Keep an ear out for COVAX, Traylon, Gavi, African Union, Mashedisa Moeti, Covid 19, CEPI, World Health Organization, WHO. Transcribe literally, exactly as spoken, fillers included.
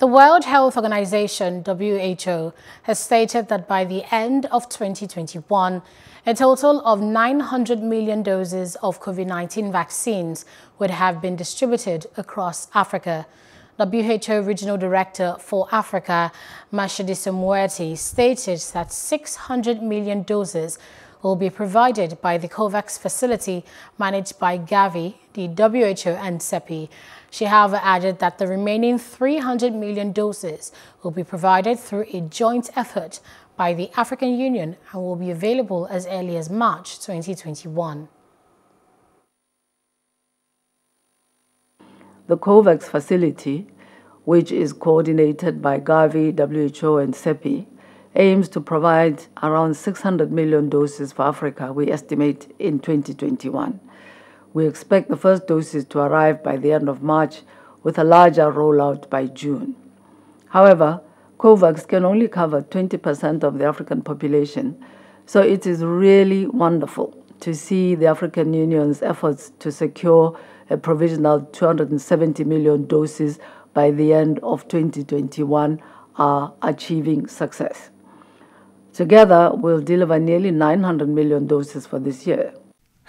The World Health Organization, W H O, has stated that by the end of twenty twenty-one, a total of nine hundred million doses of COVID nineteen vaccines would have been distributed across Africa. W H O Regional Director for Africa, Mashedisa Moeti, stated that six hundred million doses will be provided by the COVAX facility managed by Gavi, the W H O and CEPI. She, however, added that the remaining three hundred million doses will be provided through a joint effort by the African Union and will be available as early as March twenty twenty-one. The COVAX facility, which is coordinated by Gavi, W H O and CEPI, aims to provide around six hundred million doses for Africa, we estimate, in twenty twenty-one. We expect the first doses to arrive by the end of March, with a larger rollout by June. However, COVAX can only cover twenty percent of the African population, so it is really wonderful to see the African Union's efforts to secure a provisional two hundred seventy million doses by the end of twenty twenty-one are achieving success. Together, we'll deliver nearly nine hundred million doses for this year.